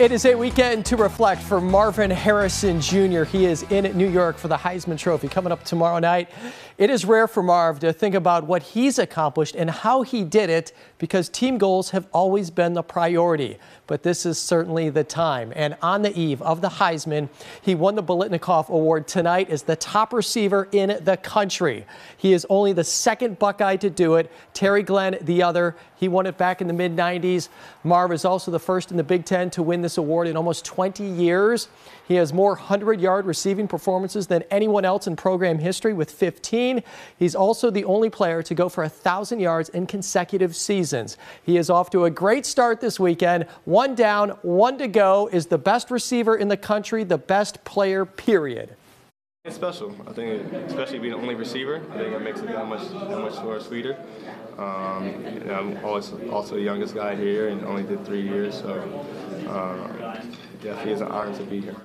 It is a weekend to reflect for Marvin Harrison Jr. He is in New York for the Heisman Trophy coming up tomorrow night. It is rare for Marv to think about what he's accomplished and how he did it because team goals have always been the priority. But this is certainly the time. And on the eve of the Heisman, he won the Biletnikoff Award tonight as the top receiver in the country. He is only the second Buckeye to do it. Terry Glenn, the other. He won it back in the mid-90s. Marv is also the first in the Big Ten to win this award in almost 20 years. He has more 100-yard receiving performances than anyone else in program history with 15. He's also the only player to go for 1,000 yards in consecutive seasons. He is off to a great start this weekend. One down, one to go, is the best receiver in the country, the best player, period. It's special. I think, especially being the only receiver, I think it makes it that much more sweeter. And I'm also the youngest guy here and only did 3 years, so definitely is an honor to be here.